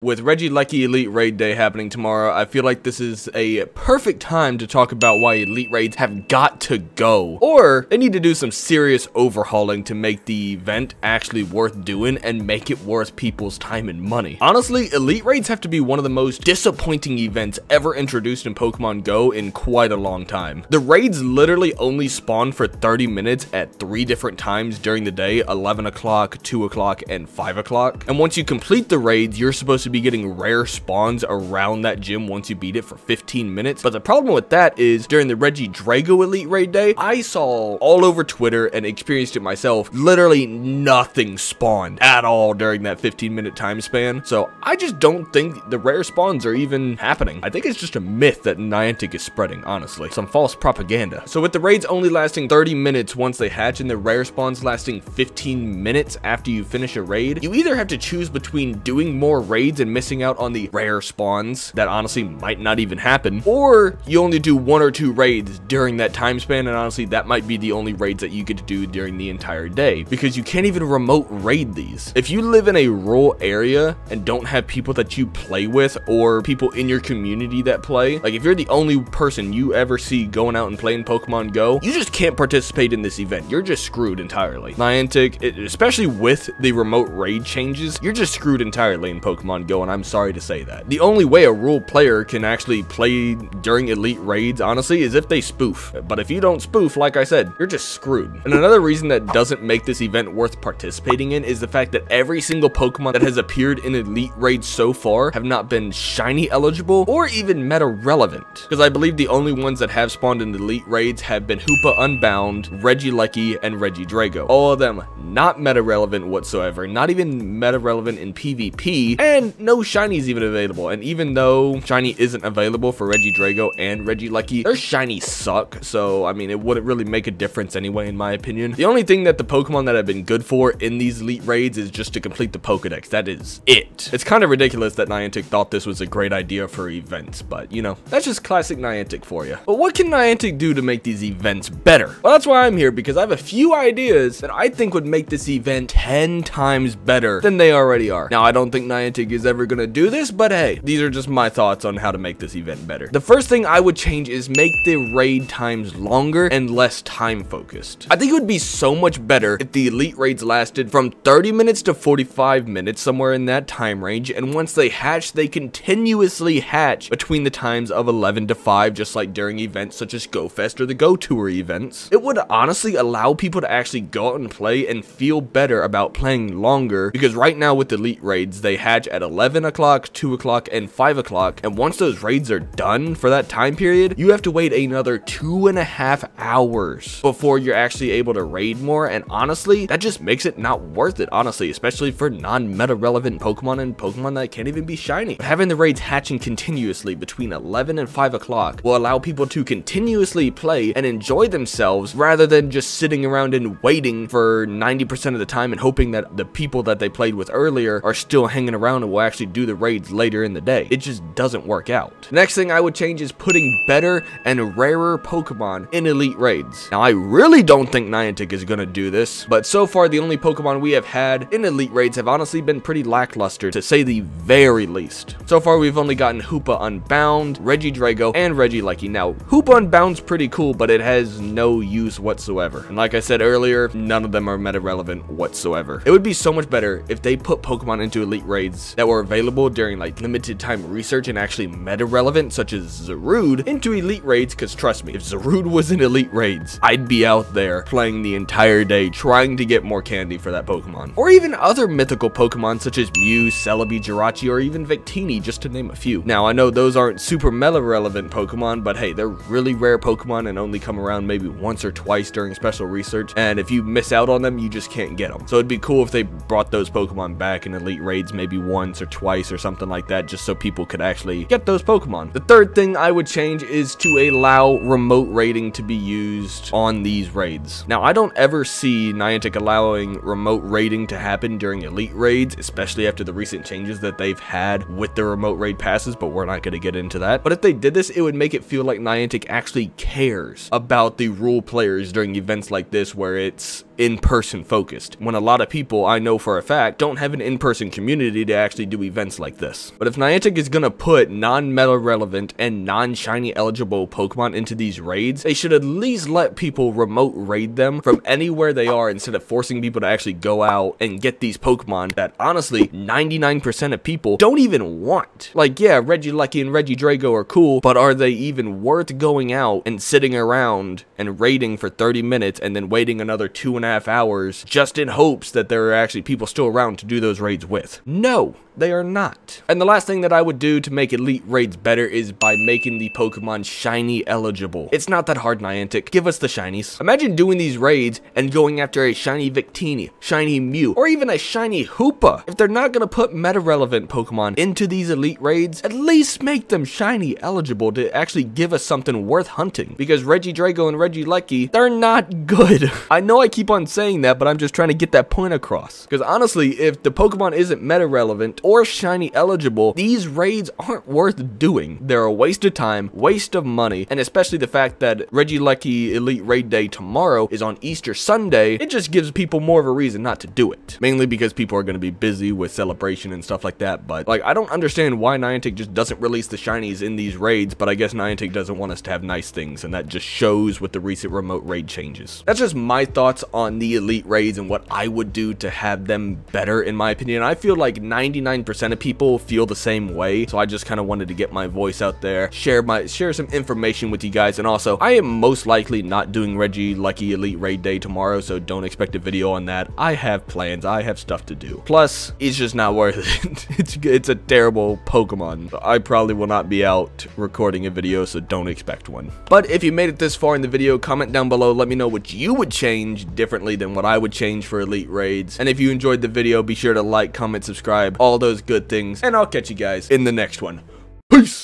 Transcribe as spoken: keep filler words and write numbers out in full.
With Regieleki Elite Raid Day happening tomorrow, I feel like this is a perfect time to talk about why Elite Raids have got to go. Or, they need to do some serious overhauling to make the event actually worth doing and make it worth people's time and money. Honestly, Elite Raids have to be one of the most disappointing events ever introduced in Pokemon Go in quite a long time. The raids literally only spawn for thirty minutes at three different times during the day, eleven o'clock, two o'clock, and five o'clock. And once you complete the raids, you're supposed to be getting rare spawns around that gym once you beat it for fifteen minutes. But the problem with that is during the Regidrago Elite Raid Day, I saw all over Twitter and experienced it myself, literally nothing spawned at all during that fifteen minute time span. So I just don't think the rare spawns are even happening. I think it's just a myth that Niantic is spreading, honestly. Some false propaganda. So with the raids only lasting thirty minutes once they hatch and the rare spawns lasting fifteen minutes after you finish a raid, you either have to choose between doing more raids and missing out on the rare spawns that honestly might not even happen, or you only do one or two raids during that time span, and honestly that might be the only raids that you get to do during the entire day because you can't even remote raid these. If you live in a rural area and don't have people that you play with or people in your community that play, like if you're the only person you ever see going out and playing Pokemon Go, you just can't participate in this event. You're just screwed entirely. Niantic, it, especially with the remote raid changes, you're just screwed entirely in Pokemon Go. Go, and I'm sorry to say that. The only way a rural player can actually play during elite raids, honestly, is if they spoof. But if you don't spoof, like I said, you're just screwed. And another reason that doesn't make this event worth participating in is the fact that every single Pokemon that has appeared in elite raids so far have not been shiny eligible or even meta relevant. Because I believe the only ones that have spawned in elite raids have been Hoopa Unbound, Regieleki, and Regidrago. All of them not meta relevant whatsoever, not even meta relevant in PvP, and no shinies even available. And even though shiny isn't available for Regidrago and Regieleki, their shinies suck, so I mean it wouldn't really make a difference anyway in my opinion. The only thing that the Pokemon that have been good for in these elite raids is just to complete the Pokedex. That is it. It's kind of ridiculous that Niantic thought this was a great idea for events, but you know, that's just classic Niantic for you. But what can Niantic do to make these events better? Well, that's why I'm here, because I have a few ideas that I think would make this event ten times better than they already are. Now I don't think Niantic is ever gonna do this, but hey, these are just my thoughts on how to make this event better. The first thing I would change is make the raid times longer and less time focused. I think it would be so much better if the elite raids lasted from thirty minutes to forty-five minutes, somewhere in that time range, and once they hatch, they continuously hatch between the times of eleven to five, just like during events such as Go Fest or the Go Tour events. It would honestly allow people to actually go out and play and feel better about playing longer, because right now with elite raids, they hatch at eleven o'clock, two o'clock, and five o'clock, and once those raids are done for that time period, you have to wait another two and a half hours before you're actually able to raid more, and honestly, that just makes it not worth it, honestly, especially for non-meta relevant Pokemon and Pokemon that can't even be shiny. But having the raids hatching continuously between eleven and five o'clock will allow people to continuously play and enjoy themselves rather than just sitting around and waiting for ninety percent of the time and hoping that the people that they played with earlier are still hanging around and will actually do the raids later in the day. It just doesn't work out. Next thing I would change is putting better and rarer Pokemon in elite raids. Now I really don't think Niantic is gonna do this, but so far the only Pokemon we have had in elite raids have honestly been pretty lackluster, to say the very least. So far we've only gotten Hoopa Unbound, Regidrago, and Regieleki. Now Hoopa Unbound's pretty cool, but it has no use whatsoever, and like I said earlier, none of them are meta relevant whatsoever. It would be so much better if they put Pokemon into elite raids that were available during like limited time research and actually meta relevant, such as Zarude, into elite raids, because trust me, if Zarude was in elite raids, I'd be out there playing the entire day trying to get more candy for that Pokemon, or even other mythical Pokemon such as Mew, Celebi, Jirachi, or even Victini, just to name a few. Now I know those aren't super meta relevant Pokemon, but hey, they're really rare Pokemon and only come around maybe once or twice during special research, and if you miss out on them, you just can't get them. So it'd be cool if they brought those Pokemon back in elite raids, maybe once or twice or something like that, just so people could actually get those Pokemon. The third thing I would change is to allow remote raiding to be used on these raids. Now I don't ever see Niantic allowing remote raiding to happen during elite raids, especially after the recent changes that they've had with the remote raid passes, but we're not going to get into that. But if they did this, it would make it feel like Niantic actually cares about the rural players during events like this, where it's in-person focused, when a lot of people, I know for a fact, don't have an in-person community to actually do events like this. But if Niantic is gonna put non-meta relevant and non-shiny eligible Pokemon into these raids, they should at least let people remote raid them from anywhere they are, instead of forcing people to actually go out and get these Pokemon that honestly ninety-nine percent of people don't even want. Like, yeah, Regieleki and Regidrago are cool, but are they even worth going out and sitting around and raiding for thirty minutes and then waiting another two and a half hours just in hopes that there are actually people still around to do those raids with? No, they are not. And the last thing that I would do to make elite raids better is by making the Pokemon shiny eligible. It's not that hard, Niantic. Give us the shinies. Imagine doing these raids and going after a shiny Victini, shiny Mew, or even a shiny Hoopa. If they're not gonna put meta-relevant Pokemon into these elite raids, at least make them shiny eligible to actually give us something worth hunting. Because Regidrago and Regieleki, they're not good. I know I keep on saying that, but I'm just trying to get that point across. Because honestly, if the Pokemon isn't meta-relevant or shiny eligible, these raids aren't worth doing. They're a waste of time, waste of money, and especially the fact that Regieleki Elite Raid Day tomorrow is on Easter Sunday. It just gives people more of a reason not to do it. Mainly because people are going to be busy with celebration and stuff like that, but like, I don't understand why Niantic just doesn't release the shinies in these raids, but I guess Niantic doesn't want us to have nice things, and that just shows with the recent remote raid changes. That's just my thoughts on the elite raids and what I would do to have them better, in my opinion. I feel like ninety-nine percent of people feel the same way, so I just kind of wanted to get my voice out there, share my share some information with you guys. And also, I am most likely not doing Regieleki Elite Raid Day tomorrow, so don't expect a video on that. I have plans, I have stuff to do. Plus, it's just not worth it. it's it's a terrible Pokemon. I probably will not be out recording a video, so don't expect one. But if you made it this far in the video, comment down below, let me know what you would change differently than what I would change for elite raids. And if you enjoyed the video, be sure to like, comment, subscribe, all those good things, and I'll catch you guys in the next one. Peace!